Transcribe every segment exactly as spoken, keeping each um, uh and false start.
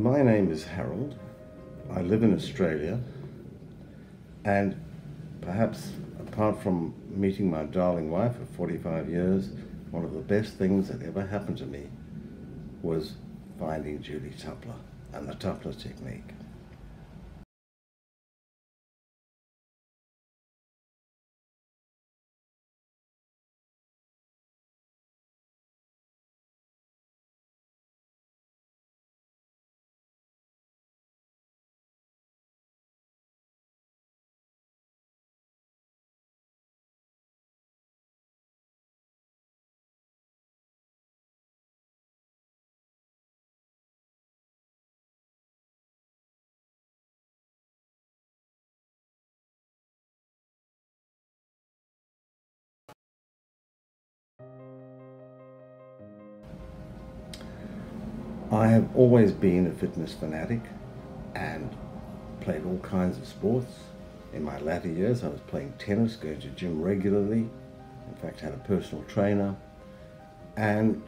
My name is Harold, I live in Australia, and perhaps apart from meeting my darling wife of forty-five years, one of the best things that ever happened to me was finding Julie Tupler and the Tupler Technique. I have always been a fitness fanatic and played all kinds of sports. In my latter years I was playing tennis, going to gym regularly, in fact had a personal trainer, and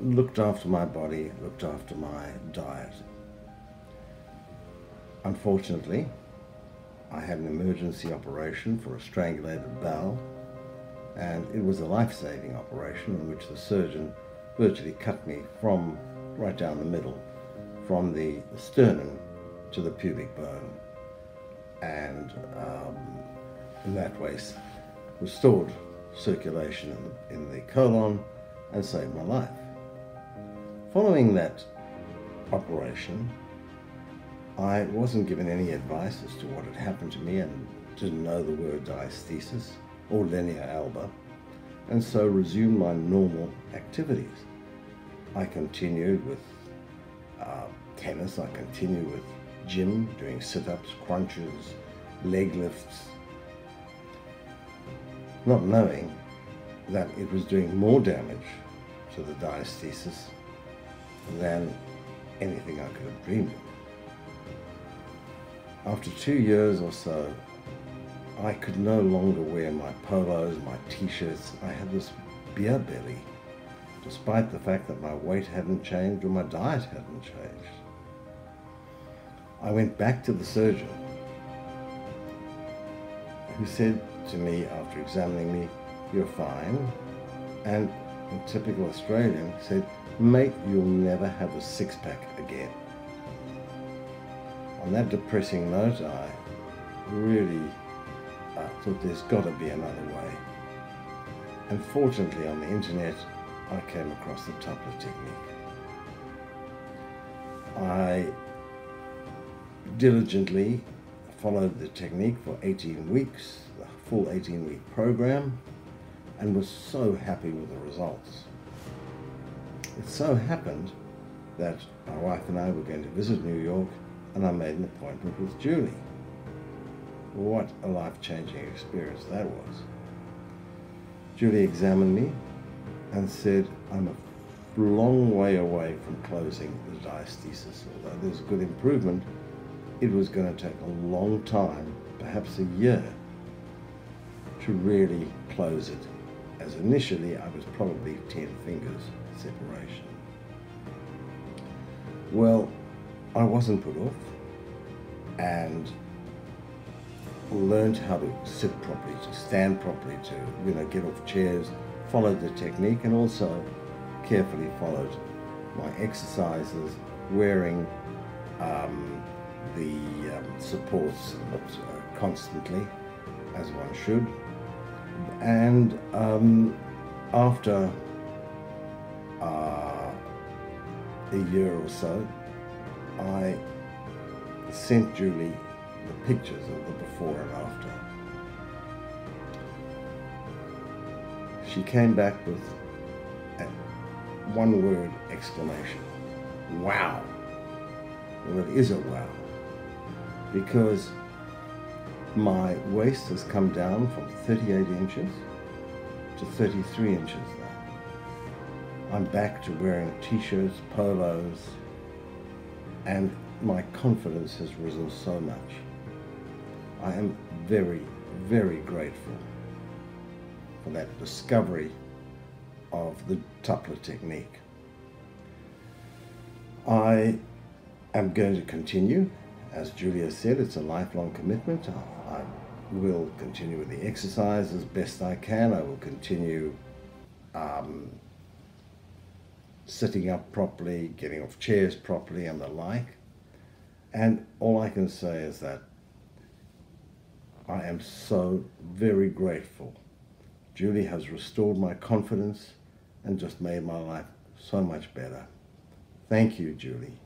looked after my body, looked after my diet. Unfortunately, I had an emergency operation for a strangulated bowel, and it was a life-saving operation in which the surgeon virtually cut me from right down the middle, from the sternum to the pubic bone, and um, in that way restored circulation in the, in the colon and saved my life. Following that operation, I wasn't given any advice as to what had happened to me and didn't know the word diastasis or linea alba, and so resumed my normal activities. I continued with uh, tennis, I continued with gym, doing sit-ups, crunches, leg lifts, not knowing that it was doing more damage to the diastasis than anything I could have dreamed of. After two years or so, I could no longer wear my polos, my t-shirts. I had this beer belly, despite the fact that my weight hadn't changed or my diet hadn't changed. I went back to the surgeon, who said to me after examining me, "You're fine," and in typical Australian said, "Mate, you'll never have a six-pack again." On that depressing note, I really I thought there's got to be another way. Unfortunately, on the internet, I came across the Tupler Technique. I diligently followed the technique for eighteen weeks, the full eighteen-week program, and was so happy with the results. It so happened that my wife and I were going to visit New York, and I made an appointment with Julie. What a life-changing experience that was. Julie examined me and said, "I'm a long way away from closing the diastasis. Although there's good improvement, it was going to take a long time, perhaps a year, to really close it, as initially I was probably ten fingers separation." Well, I wasn't put off, and learned how to sit properly, to stand properly, to you know get off chairs, followed the technique, and also carefully followed my exercises, wearing um, the um, supports uh, constantly, as one should. And um, after uh, a year or so, I sent Julie the pictures of the before and after. She came back with a one word exclamation: "Wow!" Well, it is a wow, because my waist has come down from thirty-eight inches to thirty-three inches now. I'm back to wearing t-shirts, polos, and my confidence has risen so much. I am very, very grateful for that discovery of the Tupler Technique. I am going to continue. As Julia said, it's a lifelong commitment. I will continue with the exercise as best I can. I will continue um, sitting up properly, getting off chairs properly and the like. And all I can say is that I am so very grateful. Julie has restored my confidence and just made my life so much better. Thank you, Julie.